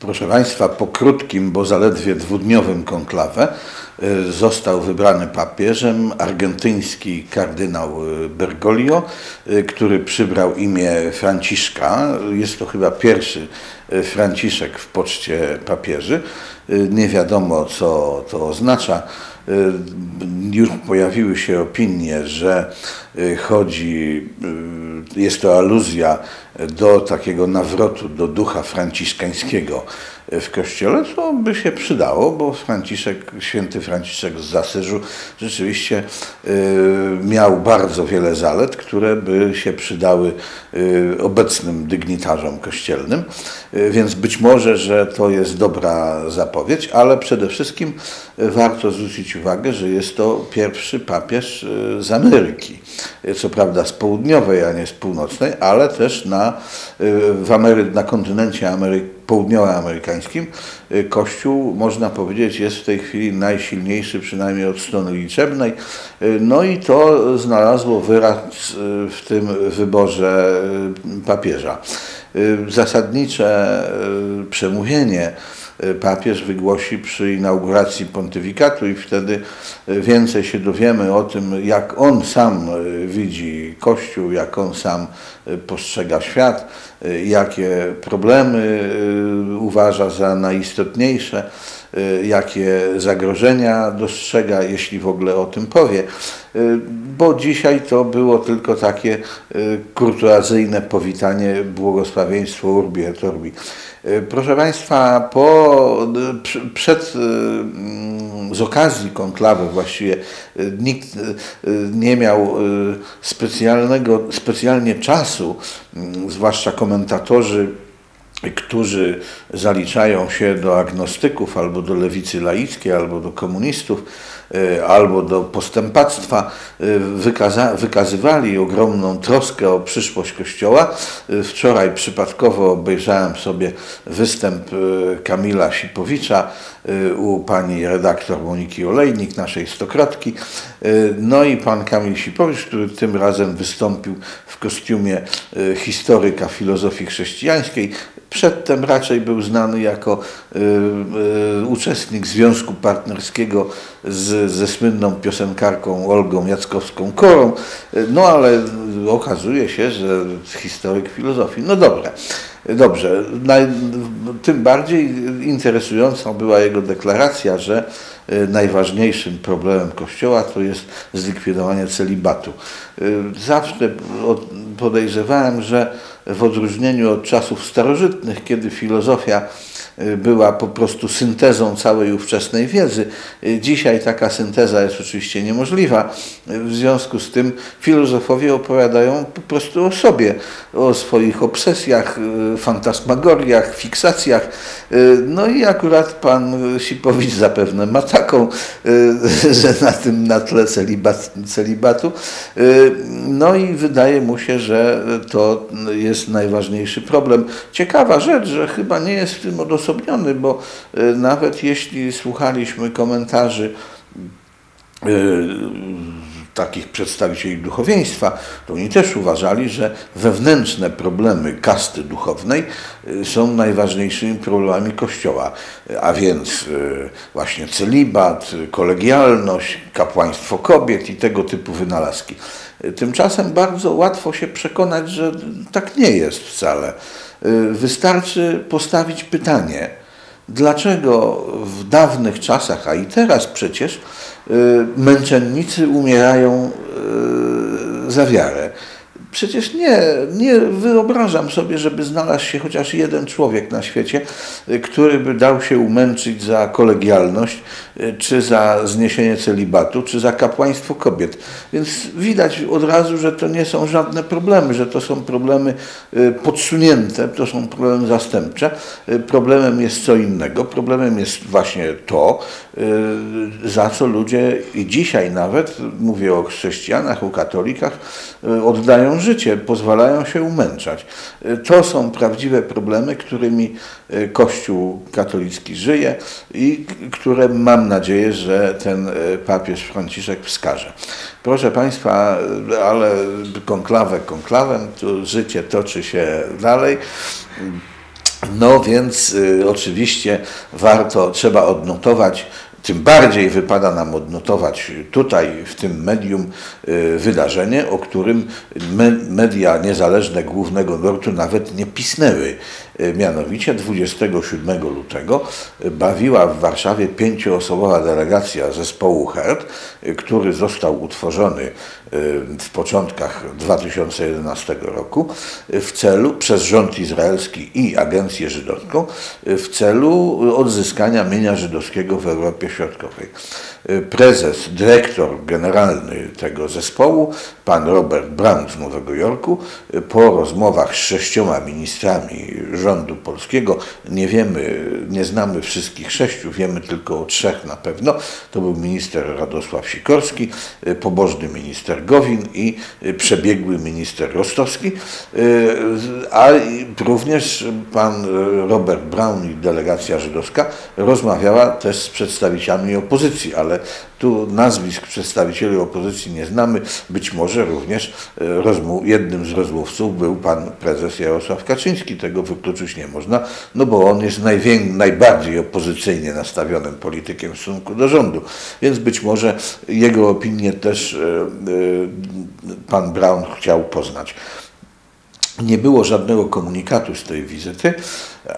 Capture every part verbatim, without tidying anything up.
proszę Państwa, po krótkim, bo zaledwie dwudniowym konklawe został wybrany papieżem argentyński kardynał Bergoglio, który przybrał imię Franciszka. Jest to chyba pierwszy Franciszek w poczcie papieży. Nie wiadomo, co to oznacza. Już pojawiły się opinie, że chodzi, jest to aluzja do takiego nawrotu do ducha franciszkańskiego w Kościele, co by się przydało, bo Franciszek, święty Franciszek z Asyżu rzeczywiście miał bardzo wiele zalet, które by się przydały obecnym dygnitarzom kościelnym, więc być może, że to jest dobra zapowiedź, ale przede wszystkim warto zwrócić uwagę, że jest to pierwszy papież z Ameryki, co prawda z południowej, a nie z północnej, ale też na, w Amery- na kontynencie Ameryki południowoamerykańskim Kościół, można powiedzieć, jest w tej chwili najsilniejszy, przynajmniej od strony liczebnej. No i to znalazło wyraz w tym wyborze papieża. Zasadnicze przemówienie papież wygłosi przy inauguracji pontyfikatu i wtedy więcej się dowiemy o tym, jak on sam widzi Kościół, jak on sam postrzega świat, jakie problemy uważa za najistotniejsze, jakie zagrożenia dostrzega, jeśli w ogóle o tym powie. Bo dzisiaj to było tylko takie kurtuazyjne powitanie, błogosławieństwo urbi et orbi. Proszę Państwa, po, przed, z okazji konklawy właściwie nikt nie miał specjalnego, specjalnie czasu, zwłaszcza komentatorzy, którzy zaliczają się do agnostyków, albo do lewicy laickiej, albo do komunistów, albo do postępactwa, wykaza- wykazywali ogromną troskę o przyszłość Kościoła. Wczoraj przypadkowo obejrzałem sobie występ Kamila Sipowicza u pani redaktor Moniki Olejnik, naszej Stokrotki. No i pan Kamil Sipowicz, który tym razem wystąpił w kostiumie historyka filozofii chrześcijańskiej, przedtem raczej był znany jako y, y, uczestnik związku partnerskiego z, ze słynną piosenkarką Olgą Jackowską-Korą, no ale okazuje się, że historyk filozofii. No dobra, dobrze. Naj, tym bardziej interesująca była jego deklaracja, że y, najważniejszym problemem Kościoła to jest zlikwidowanie celibatu. Y, zawsze od, podejrzewałem, że w odróżnieniu od czasów starożytnych, kiedy filozofia była po prostu syntezą całej ówczesnej wiedzy. Dzisiaj taka synteza jest oczywiście niemożliwa. W związku z tym filozofowie opowiadają po prostu o sobie, o swoich obsesjach, fantasmagoriach, fiksacjach. No i akurat pan Sipowicz zapewne ma taką, że na tym na tle celibat, celibatu. No i wydaje mu się, że to jest najważniejszy problem. Ciekawa rzecz, że chyba nie jest w tym odosobniony, bo nawet jeśli słuchaliśmy komentarzy yy, takich przedstawicieli duchowieństwa, to oni też uważali, że wewnętrzne problemy kasty duchownej są najważniejszymi problemami Kościoła, a więc właśnie celibat, kolegialność, kapłaństwo kobiet i tego typu wynalazki. Tymczasem bardzo łatwo się przekonać, że tak nie jest wcale. Wystarczy postawić pytanie, dlaczego w dawnych czasach, a i teraz przecież, męczennicy umierają za wiarę. Przecież nie, nie wyobrażam sobie, żeby znalazł się chociaż jeden człowiek na świecie, który by dał się umęczyć za kolegialność, czy za zniesienie celibatu, czy za kapłaństwo kobiet. Więc widać od razu, że to nie są żadne problemy, że to są problemy podsunięte, to są problemy zastępcze. Problemem jest co innego. Problemem jest właśnie to, za co ludzie i dzisiaj nawet, mówię o chrześcijanach, o katolikach, oddają życie, pozwalają się umęczać. To są prawdziwe problemy, którymi Kościół katolicki żyje i które, mam nadzieję, że ten papież Franciszek wskaże. Proszę Państwa, ale konklawę konklawem, tu życie toczy się dalej. No więc y, oczywiście warto, trzeba odnotować, tym bardziej wypada nam odnotować tutaj, w tym medium, y, wydarzenie, o którym me, media niezależne głównego nurtu nawet nie pisnęły. Y, mianowicie dwudziestego siódmego lutego bawiła w Warszawie pięcioosobowa delegacja zespołu HEART, y, który został utworzony y, w początkach dwa tysiące jedenastego roku w celu, przez rząd izraelski i agencję żydowską, y, w celu odzyskania mienia żydowskiego w Europie Środkowej. Prezes, dyrektor generalny tego zespołu, pan Robert Brown z Nowego Jorku, po rozmowach z sześcioma ministrami rządu polskiego, nie wiemy, nie znamy wszystkich sześciu, wiemy tylko o trzech na pewno, to był minister Radosław Sikorski, pobożny minister Gowin i przebiegły minister Rostowski, a również pan Robert Brown i delegacja żydowska rozmawiała też z przedstawicielami opozycji, ale tu nazwisk przedstawicieli opozycji nie znamy. Być może również rozmów, jednym z rozmówców był pan prezes Jarosław Kaczyński. Tego wykluczyć nie można, no bo on jest najbardziej opozycyjnie nastawionym politykiem w stosunku do rządu. Więc być może jego opinię też pan Brown chciał poznać. Nie było żadnego komunikatu z tej wizyty,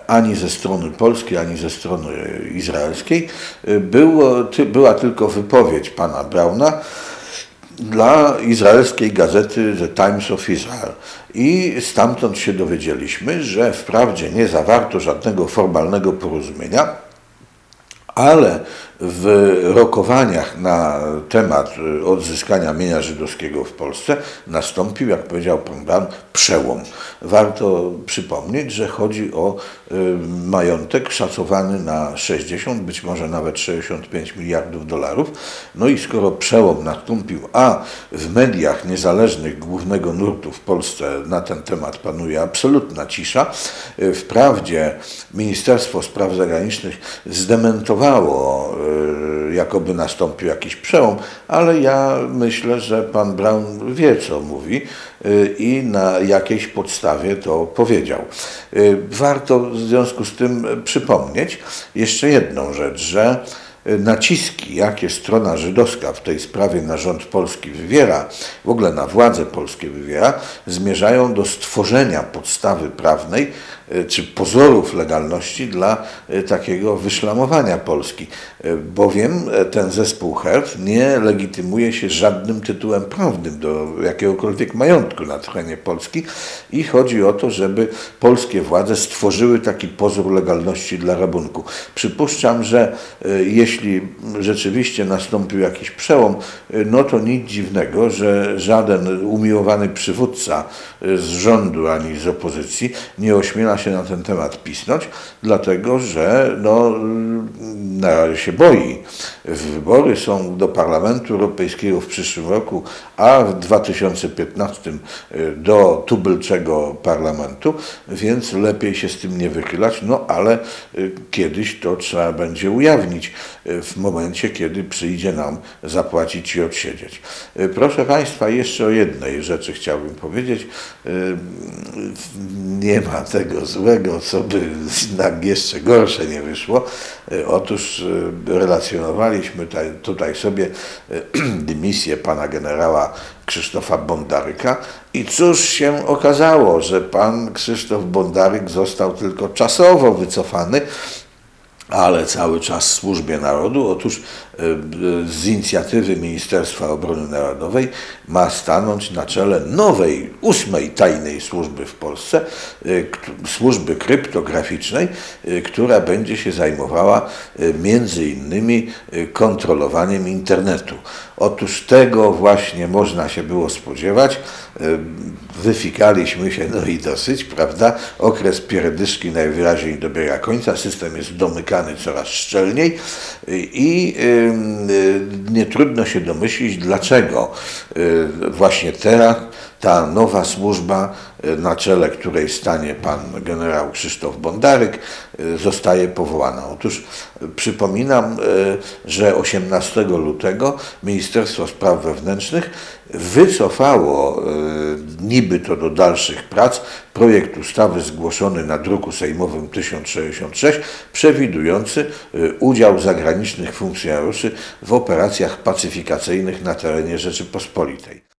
ani ze strony polskiej, ani ze strony izraelskiej. Było, ty, była tylko wypowiedź pana Brauna dla izraelskiej gazety The Times of Israel. I stamtąd się dowiedzieliśmy, że wprawdzie nie zawarto żadnego formalnego porozumienia, ale w rokowaniach na temat odzyskania mienia żydowskiego w Polsce nastąpił, jak powiedział pan Braun, przełom. Warto przypomnieć, że chodzi o majątek szacowany na sześćdziesiąt, być może nawet sześćdziesiąt pięć miliardów dolarów. No i skoro przełom nastąpił, a w mediach niezależnych głównego nurtu w Polsce na ten temat panuje absolutna cisza, wprawdzie Ministerstwo Spraw Zagranicznych zdementowało, jakoby nastąpił jakiś przełom, ale ja myślę, że pan Braun wie, co mówi i na jakiejś podstawie to powiedział. Warto w związku z tym przypomnieć jeszcze jedną rzecz, że naciski, jakie strona żydowska w tej sprawie na rząd polski wywiera, w ogóle na władze polskie wywiera, zmierzają do stworzenia podstawy prawnej czy pozorów legalności dla takiego wyszlamowania Polski, bowiem ten zespół HEART nie legitymuje się żadnym tytułem prawnym do jakiegokolwiek majątku na terenie Polski i chodzi o to, żeby polskie władze stworzyły taki pozór legalności dla rabunku. Przypuszczam, że jeśli rzeczywiście nastąpił jakiś przełom, no to nic dziwnego, że żaden umiłowany przywódca z rządu ani z opozycji nie ośmiela się się na ten temat pisnąć, dlatego że no, się boi. Wybory są do Parlamentu Europejskiego w przyszłym roku, a w dwa tysiące piętnastym do tubylczego parlamentu, więc lepiej się z tym nie wychylać, no ale kiedyś to trzeba będzie ujawnić w momencie, kiedy przyjdzie nam zapłacić i odsiedzieć. Proszę Państwa, jeszcze o jednej rzeczy chciałbym powiedzieć. Nie ma tego złego, co by jeszcze gorsze nie wyszło. Otóż relacjonowaliśmy tutaj sobie dymisję pana generała Krzysztofa Bondaryka i cóż się okazało, że pan Krzysztof Bondaryk został tylko czasowo wycofany, ale cały czas w służbie narodu. Otóż z inicjatywy Ministerstwa Obrony Narodowej ma stanąć na czele nowej, ósmej tajnej służby w Polsce, służby kryptograficznej, która będzie się zajmowała między innymi kontrolowaniem internetu. Otóż tego właśnie można się było spodziewać. Wyfikaliśmy się, no i dosyć, prawda? Okres pierdyszki najwyraźniej dobiega końca, system jest domykany coraz szczelniej i nie trudno się domyślić, dlaczego właśnie teraz ta nowa służba na czele której stanie pan generał Krzysztof Bondaryk, zostaje powołana. Otóż przypominam, że osiemnastego lutego Ministerstwo Spraw Wewnętrznych wycofało niby to do dalszych prac projekt ustawy zgłoszony na druku sejmowym tysiąc sześćdziesiąt sześć, przewidujący udział zagranicznych funkcjonariuszy w operacjach pacyfikacyjnych na terenie Rzeczypospolitej.